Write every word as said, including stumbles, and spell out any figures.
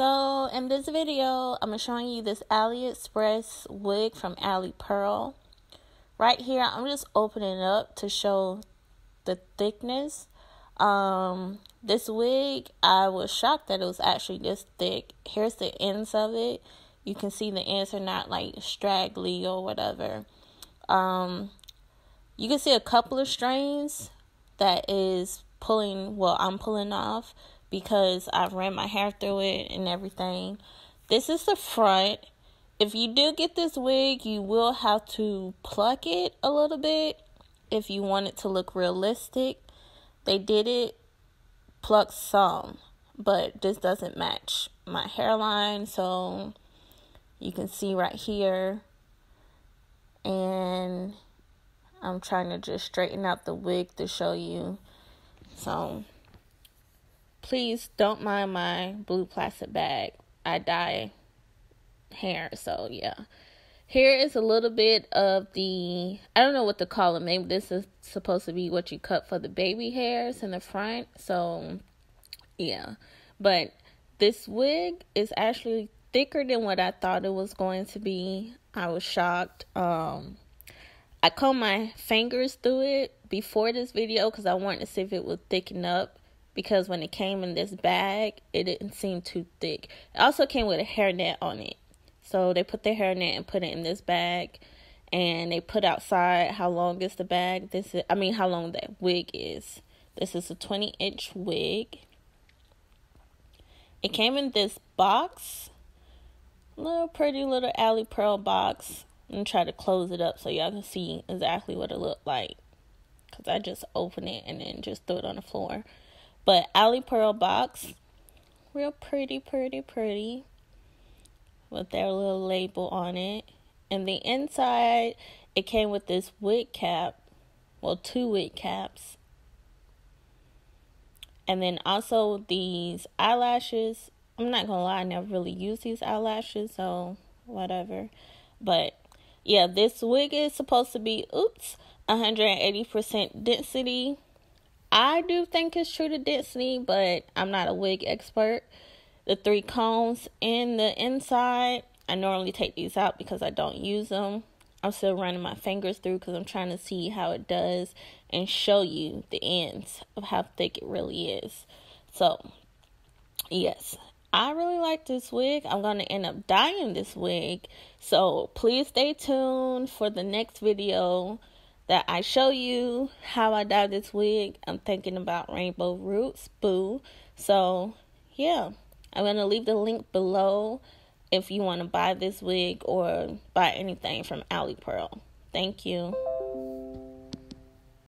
So in this video, I'm showing you this AliExpress wig from Ali Pearl. Right here, I'm just opening it up to show the thickness. Um, this wig, I was shocked that it was actually this thick. Here's the ends of it. You can see the ends are not like straggly or whatever. Um, you can see a couple of strands that is pulling, well, I'm pulling off, because I ran my hair through it and everything. This is the front. If you do get this wig, you will have to pluck it a little bit if you want it to look realistic. They did it pluck some, but this doesn't match my hairline. So you can see right here. And I'm trying to just straighten out the wig to show you. So please don't mind my blue plastic bag. I dye hair, so yeah. Here is a little bit of the, I don't know what to call it. Maybe this is supposed to be what you cut for the baby hairs in the front. So yeah. But this wig is actually thicker than what I thought it was going to be. I was shocked. Um, I combed my fingers through it before this video because I wanted to see if it would thicken up. Because when it came in this bag, it didn't seem too thick. It also came with a hairnet on it. So they put the hairnet and put it in this bag. And they put outside how long is the bag. This is, I mean, how long that wig is. This is a twenty inch wig. It came in this box. Little pretty little Ali Pearl box. I'm going to try to close it up so y'all can see exactly what it looked like. Because I just opened it and then just threw it on the floor. But Ali Pearl box, real pretty, pretty, pretty, with their little label on it. And the inside, it came with this wig cap, well, two wig caps. And then also these eyelashes. I'm not gonna lie, I never really use these eyelashes, so whatever. But yeah, this wig is supposed to be, oops, one hundred eighty percent density. I do think it's true to density, but I'm not a wig expert. The three combs in the inside, I normally take these out because I don't use them. I'm still running my fingers through because I'm trying to see how it does and show you the ends of how thick it really is. So, yes, I really like this wig. I'm going to end up dyeing this wig. So, please stay tuned for the next video that I show you how I dye this wig. I'm thinking about rainbow roots, boo. So, yeah. I'm going to leave the link below if you want to buy this wig or buy anything from Ali Pearl. Thank you.